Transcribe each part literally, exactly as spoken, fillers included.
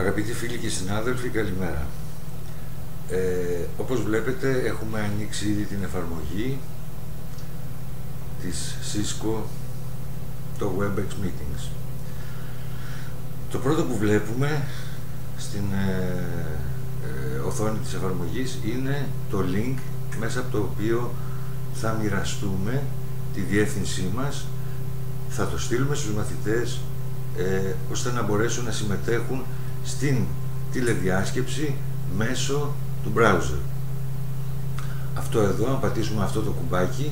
Αγαπητοί φίλοι και συνάδελφοι, καλημέρα. Ε, όπως βλέπετε, έχουμε ανοίξει ήδη την εφαρμογή της Cisco, το WebEx Meetings. Το πρώτο που βλέπουμε στην ε, ε, οθόνη της εφαρμογής είναι το link μέσα από το οποίο θα μοιραστούμε τη διεύθυνσή μας, θα το στείλουμε στους μαθητές ε, ώστε να μπορέσουν να συμμετέχουν στην τηλεδιάσκεψη μέσω του browser. Αυτό εδώ, αν πατήσουμε αυτό το κουμπάκι,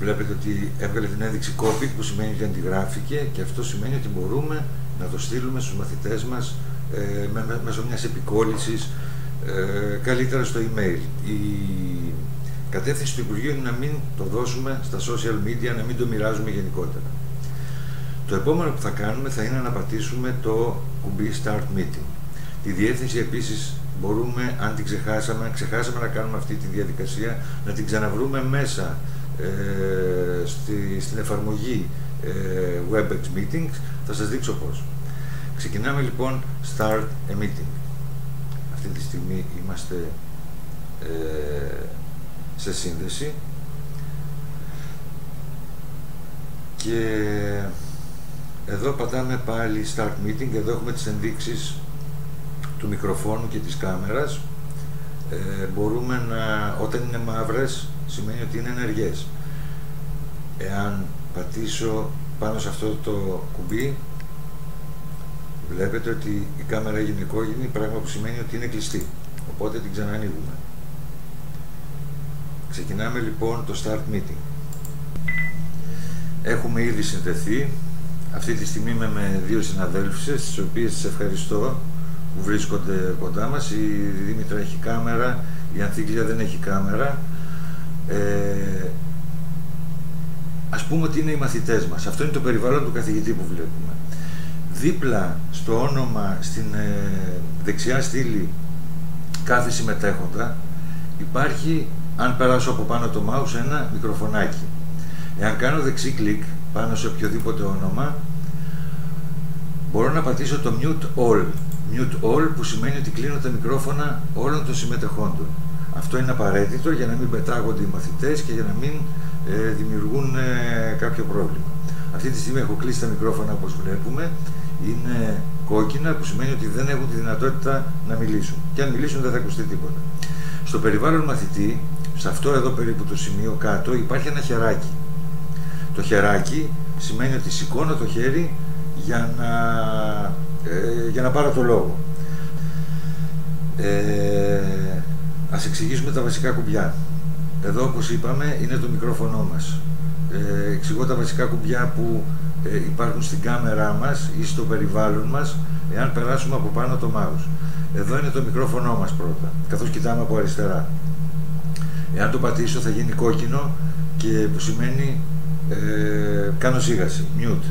βλέπετε ότι έβγαλε την ένδειξη copy, που σημαίνει ότι αντιγράφηκε, και αυτό σημαίνει ότι μπορούμε να το στείλουμε στους μαθητές μας ε, με, με, μέσω μιας επικόλλησης, ε, καλύτερα στο email. Η κατεύθυνση του Υπουργείου είναι να μην το δώσουμε στα social media, να μην το μοιράζουμε γενικότερα. Το επόμενο που θα κάνουμε θα είναι να πατήσουμε το κουμπί Start Meeting. Τη διεύθυνση επίσης μπορούμε, αν την ξεχάσαμε, αν ξεχάσαμε να κάνουμε αυτή τη διαδικασία, να την ξαναβρούμε μέσα ε, στη, στην εφαρμογή ε, WebEx Meetings. Θα σας δείξω πώς. Ξεκινάμε λοιπόν Start a Meeting. Αυτή τη στιγμή είμαστε ε, σε σύνδεση και εδώ πατάμε πάλι Start Meeting. Εδώ έχουμε τις ενδείξεις του μικροφώνου και της κάμερας. Ε, μπορούμε να, όταν είναι μαύρες σημαίνει ότι είναι ενεργές. Εάν πατήσω πάνω σε αυτό το κουμπί, βλέπετε ότι η κάμερα έγινε κόκκινη, πράγμα που σημαίνει ότι είναι κλειστή, οπότε την ξανανοίγουμε. Ξεκινάμε λοιπόν το Start Meeting. Έχουμε ήδη συνδεθεί. Αυτή τη στιγμή είμαι με δύο συναδέλφισες, τις οποίες τις ευχαριστώ που βρίσκονται κοντά μας. Η Δήμητρα έχει κάμερα, η Ανθίκλια δεν έχει κάμερα. Ε, ας πούμε ότι είναι οι μαθητές μας. Αυτό είναι το περιβάλλον του καθηγητή που βλέπουμε. Δίπλα στο όνομα, στην ε, δεξιά στήλη κάθε συμμετέχοντα, υπάρχει, αν περάσω από πάνω το mouse, ένα μικροφωνάκι. Εάν κάνω δεξί κλικ πάνω σε οποιοδήποτε όνομα, μπορώ να πατήσω το Mute All. Mute All, που σημαίνει ότι κλείνω τα μικρόφωνα όλων των συμμετεχόντων. Αυτό είναι απαραίτητο για να μην πετάγονται οι μαθητές και για να μην ε, δημιουργούν ε, κάποιο πρόβλημα. Αυτή τη στιγμή έχω κλείσει τα μικρόφωνα, όπως βλέπουμε. Είναι κόκκινα, που σημαίνει ότι δεν έχουν τη δυνατότητα να μιλήσουν. Και αν μιλήσουν δεν θα ακουστεί τίποτα. Στο περιβάλλον μαθητή, σε αυτό εδώ περίπου το σημείο κάτω, υπάρχει ένα χεράκι. Το χεράκι σημαίνει ότι σηκώνω το χέρι για να, ε, για να πάρω το λόγο. Ε, ας εξηγήσουμε τα βασικά κουμπιά. Εδώ, όπως είπαμε, είναι το μικρόφωνο μας. Ε, εξηγώ τα βασικά κουμπιά που ε, υπάρχουν στην κάμερά μας ή στο περιβάλλον μας, εάν περάσουμε από πάνω το mouse. Εδώ είναι το μικρόφωνο μας πρώτα, καθώς κοιτάμε από αριστερά. Εάν το πατήσω θα γίνει κόκκινο, και που σημαίνει Ε, κάνω σίγαση, mute.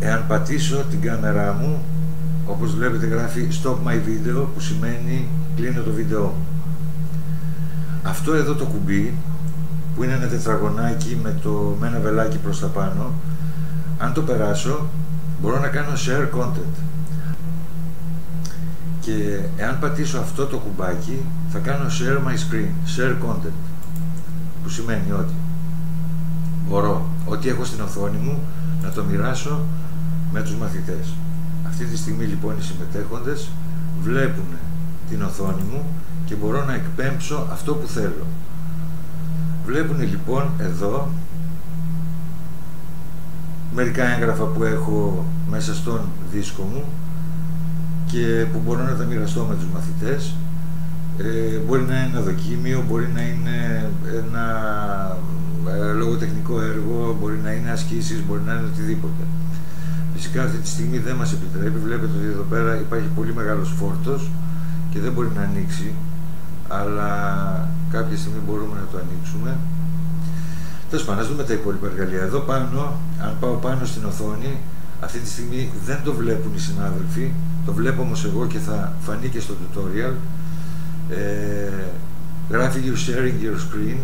Εάν πατήσω την κάμερά μου, όπως βλέπετε γράφει Stop my video, που σημαίνει κλείνω το βίντεό μου. Αυτό εδώ το κουμπί, που είναι ένα τετραγωνάκι με, το, με ένα βελάκι προς τα πάνω, αν το περάσω μπορώ να κάνω Share Content. Και εάν πατήσω αυτό το κουμπάκι θα κάνω Share my screen, Share Content, που σημαίνει ότι μπορώ ό,τι έχω στην οθόνη μου να το μοιράσω με τους μαθητές. Αυτή τη στιγμή λοιπόν οι συμμετέχοντες βλέπουν την οθόνη μου και μπορώ να εκπέμψω αυτό που θέλω. Βλέπουν λοιπόν εδώ μερικά έγγραφα που έχω μέσα στον δίσκο μου και που μπορώ να τα μοιραστώ με τους μαθητές. Ε, μπορεί να είναι ένα δοκίμιο, μπορεί να είναι ένα ε, λογοτεχνικό έργο, μπορεί να είναι ασκήσεις, μπορεί να είναι οτιδήποτε. Φυσικά αυτή τη στιγμή δεν μας επιτρέπει, βλέπετε ότι εδώ πέρα υπάρχει πολύ μεγάλος φόρτος και δεν μπορεί να ανοίξει, αλλά κάποια στιγμή μπορούμε να το ανοίξουμε. Τέλος πάντων, ας δούμε τα υπόλοιπα εργαλεία. Εδώ πάνω, αν πάω πάνω στην οθόνη, αυτή τη στιγμή δεν το βλέπουν οι συνάδελφοι, το βλέπω όμως εγώ και θα φανεί και στο tutorial. Ε, γράφει You sharing your screen.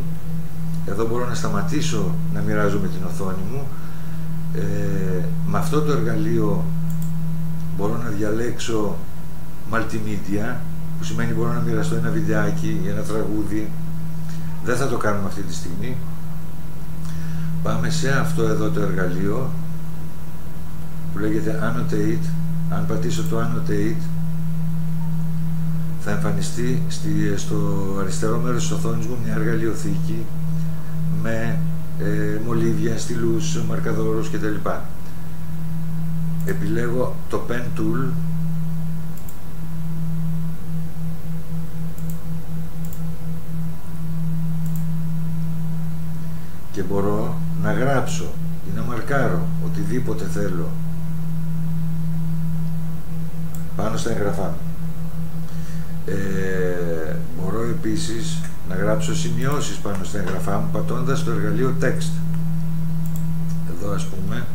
Εδώ μπορώ να σταματήσω να μοιράζομαι την οθόνη μου. Ε, με αυτό το εργαλείο μπορώ να διαλέξω multimedia, που σημαίνει μπορώ να μοιραστώ ένα βιντεάκι, ένα τραγούδι. Δεν θα το κάνουμε αυτή τη στιγμή. Πάμε σε αυτό εδώ το εργαλείο που λέγεται Annotate. Αν πατήσω το Annotate θα εμφανιστεί στη, στο αριστερό μέρος της οθόνης μου μια εργαλειοθήκη με ε, μολύβια, στυλούς, μαρκαδόρους κτλ. Επιλέγω το Pen Tool. Και μπορώ να γράψω ή να μαρκάρω οτιδήποτε θέλω πάνω στα εγγραφά. Ε, μπορώ επίσης να γράψω σημειώσεις πάνω στα εγγραφά μου πατώντας το εργαλείο text. Εδώ ας πούμε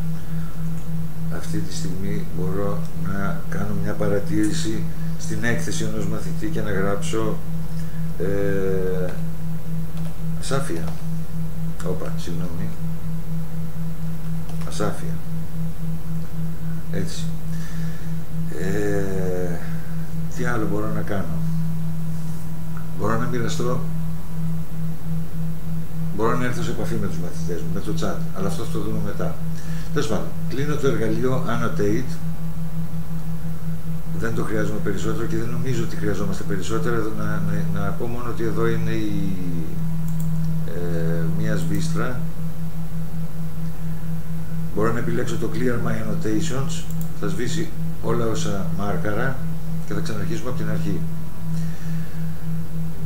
αυτή τη στιγμή μπορώ να κάνω μια παρατήρηση στην έκθεση ενός μαθητή και να γράψω ε, ασάφεια. Όπα, συγγνώμη, ασάφεια, έτσι. Ε, τι άλλο μπορώ να κάνω? Μπορώ να μοιραστώ, μπορώ να έρθω σε επαφή με τους μαθητές μου, με το chat, αλλά αυτό θα το δούμε μετά. Τέλος πάντων, κλείνω το εργαλείο Annotate, δεν το χρειάζομαι περισσότερο και δεν νομίζω ότι χρειαζόμαστε περισσότερο. Να, να, να πω μόνο ότι εδώ είναι η μία σβίστρα. Μπορώ να επιλέξω το Clear My Annotations, θα σβήσει όλα όσα μάρκαρα και θα ξαναρχίσουμε από την αρχή.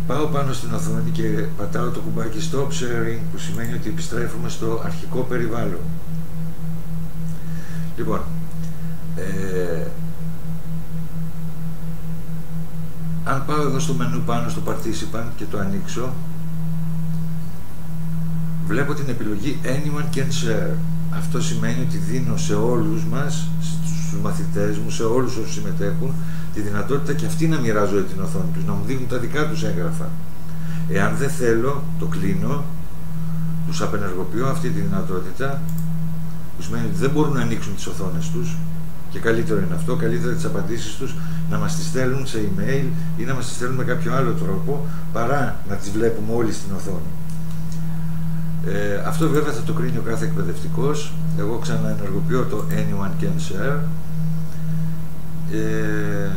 Πάω πάνω στην οθόνη και πατάω το κουμπάκι Stop Sharing, που σημαίνει ότι επιστρέφουμε στο αρχικό περιβάλλον. Λοιπόν, ε, αν πάω εδώ στο μενού πάνω στο Participant και το ανοίξω, βλέπω την επιλογή Anyone Can Share. Αυτό σημαίνει ότι δίνω σε όλους μας, στους μαθητές μου, σε όλους όσους συμμετέχουν, τη δυνατότητα και αυτοί να μοιράζουν την οθόνη τους, να μου δίνουν τα δικά τους έγγραφα. Εάν δεν θέλω, το κλείνω, τους απενεργοποιώ αυτή τη δυνατότητα, που σημαίνει ότι δεν μπορούν να ανοίξουν τις οθόνες τους, και καλύτερο είναι αυτό, καλύτερα τις απαντήσεις τους να μας τις στέλνουν σε email ή να μας τις στέλνουν με κάποιο άλλο τρόπο, παρά να τις βλέπουμε όλοι στην οθόνη. Ε, αυτό βέβαια θα το κρίνει ο κάθε εκπαιδευτικός. Εγώ ξαναενεργοποιώ το Anyone Can Share. Ε,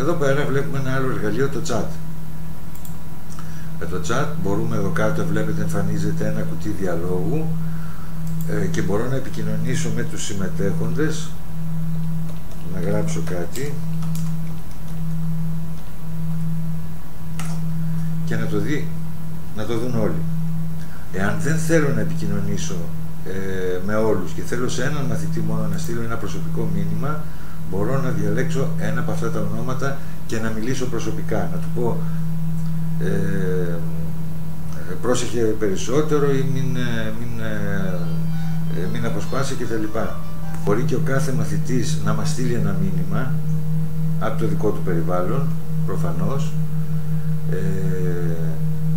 εδώ πέρα βλέπουμε ένα άλλο εργαλείο, το chat. Με το chat μπορούμε, εδώ κάτω βλέπετε εμφανίζεται ένα κουτί διαλόγου ε, και μπορώ να επικοινωνήσω με τους συμμετέχοντες, να γράψω κάτι και να το δει, να το δουν όλοι. Εάν δεν θέλω να επικοινωνήσω ε, με όλους και θέλω σε έναν μαθητή μόνο να στείλω ένα προσωπικό μήνυμα, μπορώ να διαλέξω ένα από αυτά τα ονόματα και να μιλήσω προσωπικά, να του πω ε, πρόσεχε περισσότερο ή μην, μην, ε, μην αποσπάσει κτλ. Μπορεί και ο κάθε μαθητής να μας στείλει ένα μήνυμα από το δικό του περιβάλλον, προφανώς. Ε,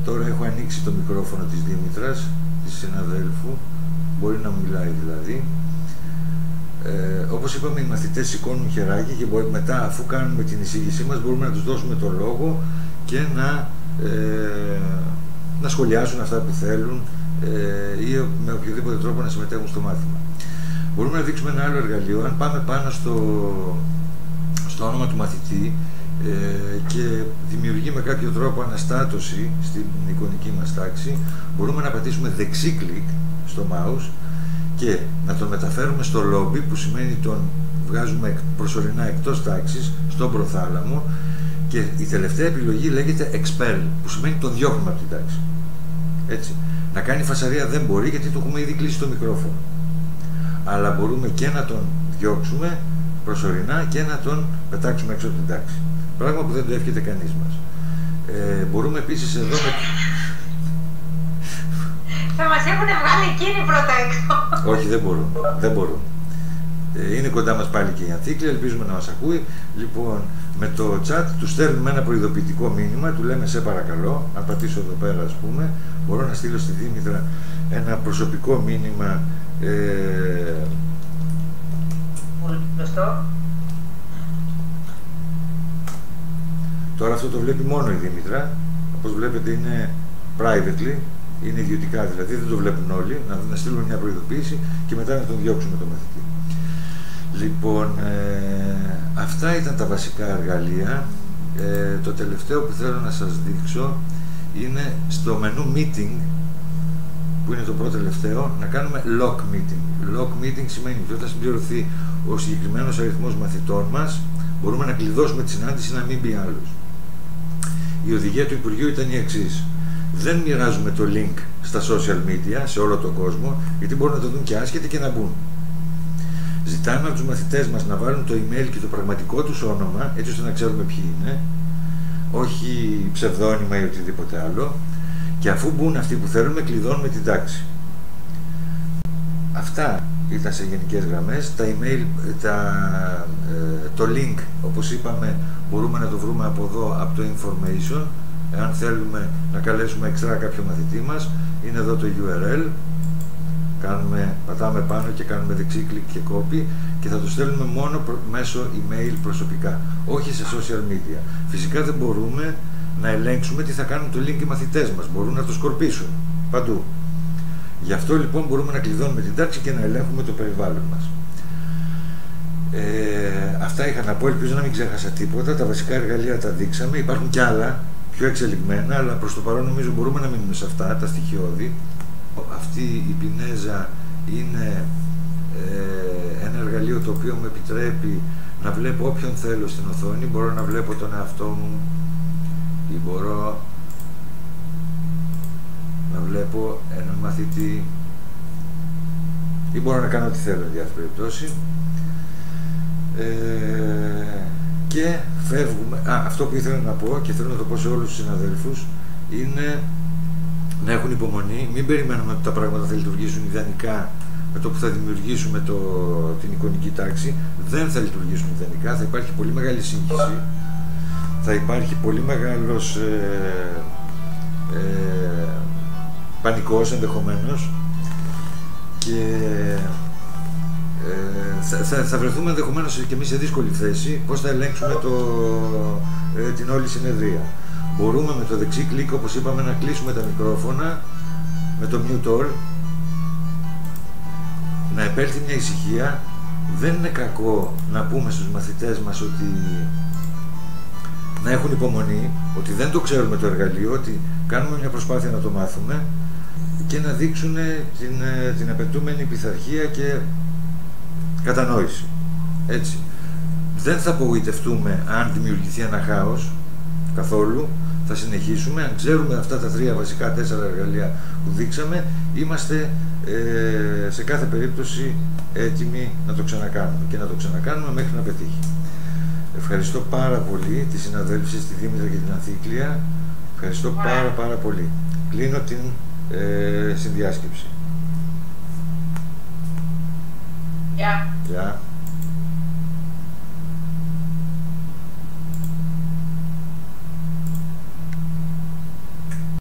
Τώρα έχω ανοίξει το μικρόφωνο της Δήμητρας, της συναδέλφου, μπορεί να μιλάει δηλαδή. Ε, όπως είπαμε, οι μαθητές σηκώνουν χεράκι και μπορεί, μετά, αφού κάνουμε την εισήγησή μας, μπορούμε να τους δώσουμε το λόγο και να, ε, να σχολιάσουν αυτά που θέλουν ε, ή με οποιοδήποτε τρόπο να συμμετέχουν στο μάθημα. Μπορούμε να δείξουμε ένα άλλο εργαλείο. Αν πάμε πάνω στο, στο όνομα του μαθητή, και δημιουργεί με κάποιο τρόπο αναστάτωση στην εικονική μας τάξη, μπορούμε να πατήσουμε δεξί κλικ στο mouse και να τον μεταφέρουμε στο lobby, που σημαίνει τον βγάζουμε προσωρινά εκτός τάξης, στον προθάλαμο, και η τελευταία επιλογή λέγεται expel, που σημαίνει τον διώχνουμε από την τάξη. Έτσι. Να κάνει φασαρία δεν μπορεί, γιατί το έχουμε ήδη κλείσει το μικρόφωνο, αλλά μπορούμε και να τον διώξουμε προσωρινά και να τον πετάξουμε έξω από την τάξη. Πράγμα που δεν το εύχεται κανείς μας. Ε, μπορούμε επίσης εδώ με... Θα μας έχουν βγάλει εκείνοι πρώτα έξω. Όχι, δεν μπορούν. Δεν μπορούν. Ε, είναι κοντά μας πάλι και η Ανθίκλη, ελπίζουμε να μας ακούει. Λοιπόν, με το chat του στέλνουμε ένα προειδοποιητικό μήνυμα, του λέμε σε παρακαλώ, αν πατήσω εδώ πέρα ας πούμε, μπορώ να στείλω στη Δήμητρα ένα προσωπικό μήνυμα ε, Τώρα αυτό το βλέπει μόνο η Δήμητρα. Όπως βλέπετε είναι privately, είναι ιδιωτικά δηλαδή, δεν το βλέπουν όλοι. Να, να στείλουμε μια προειδοποίηση και μετά να τον διώξουμε το μαθητή. Λοιπόν, ε, αυτά ήταν τα βασικά εργαλεία. Ε, το τελευταίο που θέλω να σας δείξω είναι στο μενού meeting, που είναι το πρώτο τελευταίο, να κάνουμε lock meeting. Lock meeting σημαίνει ότι όταν συμπληρωθεί ο συγκεκριμένος αριθμός μαθητών μας, μπορούμε να κλειδώσουμε τη συνάντηση να μην μπει άλλος. Η οδηγία του Υπουργείου ήταν η εξής. Δεν μοιράζουμε το link στα social media, σε όλο τον κόσμο, γιατί μπορούν να το δουν και άσχετοι και να μπουν. Ζητάμε από τους μαθητές μας να βάλουν το email και το πραγματικό τους όνομα, έτσι ώστε να ξέρουμε ποιοι είναι, όχι ψευδόνυμα ή οτιδήποτε άλλο. Και αφού μπουν αυτοί που θέλουμε, κλειδώνουμε την τάξη. Αυτά ήταν σε γενικές γραμμές. Τα email, τα, ε, το link, όπως είπαμε, μπορούμε να το βρούμε από εδώ, από το information. Εάν θέλουμε να καλέσουμε εξτρά κάποιο μαθητή μας, είναι εδώ το γιου αρ ελ. Κάνουμε, πατάμε πάνω και κάνουμε δεξί κλικ και copy και θα το στέλνουμε μόνο προ, μέσω email προσωπικά, όχι σε social media. Φυσικά δεν μπορούμε να ελέγξουμε τι θα κάνουν το link οι μαθητές μας, μπορούν να το σκορπίσουν παντού. Γι' αυτό λοιπόν μπορούμε να κλειδώνουμε την τάξη και να ελέγχουμε το περιβάλλον μας. Ε, αυτά είχα να πω, ελπίζω να μην ξέχασα τίποτα, τα βασικά εργαλεία τα δείξαμε, υπάρχουν κι άλλα πιο εξελιγμένα, αλλά προς το παρόν νομίζω μπορούμε να μείνουμε σε αυτά, τα στοιχειώδη. Αυτή η πινέζα είναι ε, ένα εργαλείο το οποίο μου επιτρέπει να βλέπω όποιον θέλω στην οθόνη, μπορώ να βλέπω τον εαυτό μου ή μπορώ να βλέπω έναν μαθητή ή μπορώ να κάνω ό,τι θέλω για αυτή την περιπτώση. Ε, και φεύγουμε. Α, αυτό που ήθελα να πω και θέλω να το πω σε όλους τους συναδέλφους είναι να έχουν υπομονή, μην περιμένουμε ότι τα πράγματα θα λειτουργήσουν ιδανικά με το που θα δημιουργήσουμε το, την εικονική τάξη. Δεν θα λειτουργήσουν ιδανικά, θα υπάρχει πολύ μεγάλη σύγχυση, θα υπάρχει πολύ μεγάλος ε, ε, πανικός ενδεχομένως και ε, θα, θα, θα βρεθούμε ενδεχομένως και εμείς σε δύσκολη θέση πώς θα ελέγξουμε το, ε, την όλη συνεδρία. Μπορούμε με το δεξί κλικ, όπως είπαμε, να κλείσουμε τα μικρόφωνα με το mute all, να επέλθει μια ησυχία. Δεν είναι κακό να πούμε στους μαθητές μας ότι να έχουν υπομονή, ότι δεν το ξέρουμε το εργαλείο, ότι κάνουμε μια προσπάθεια να το μάθουμε και να δείξουν την, την απαιτούμενη πειθαρχία και κατανόηση. Έτσι. Δεν θα απογοητευτούμε αν δημιουργηθεί ένα χάος καθόλου. Θα συνεχίσουμε. Αν ξέρουμε αυτά τα τρία βασικά τέσσερα εργαλεία που δείξαμε, είμαστε ε, σε κάθε περίπτωση έτοιμοι να το ξανακάνουμε και να το ξανακάνουμε μέχρι να πετύχει. Ευχαριστώ πάρα πολύ τις συναδέλφισες, τη Δήμητρα και την Ανθίκλεια. Ευχαριστώ πάρα πάρα πολύ. Κλείνω την ε, συνδιάσκεψη. Γεια. Yeah. Yeah.